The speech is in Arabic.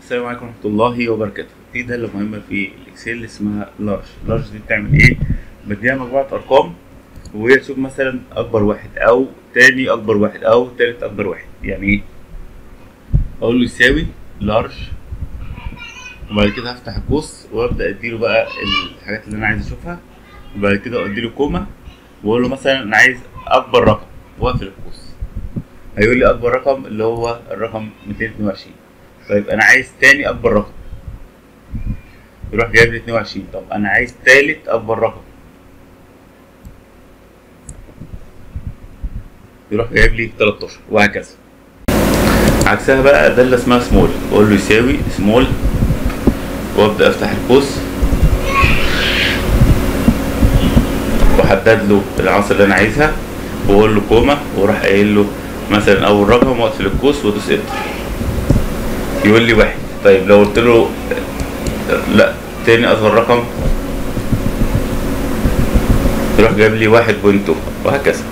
السلام عليكم ورحمه الله وبركاته. دي المهمه في الاكسل اسمها لارج. لارج دي بتعمل ايه؟ بديها مجموعه ارقام وهي تشوف مثلا اكبر واحد او تاني اكبر واحد او تالت اكبر واحد. يعني ايه؟ اقول له يساوي لارج وبعد كده هفتح القوس وابدا اديله بقى الحاجات اللي انا عايز اشوفها، وبعد كده اديله كومه واقول له مثلا انا عايز اكبر رقم واقفل القوس. هيقول لي اكبر رقم اللي هو الرقم 222. طيب انا عايز تاني اكبر رقم، يروح جايب لي 22. طب انا عايز تالت اكبر رقم، يروح جايب لي 13 وهكذا. عكسها بقى ده اللي اسمها سمول. اقول له يساوي سمول وابدا افتح القوس واحدد له العناصر اللي انا عايزها واقول له كومه واروح قايل له مثلا اول رقم واقفل القوس وادوس انتر، يقول لي واحد. طيب لو قلت له لا تاني اصغر رقم، يروح جايب لي 1.2 وهكذا.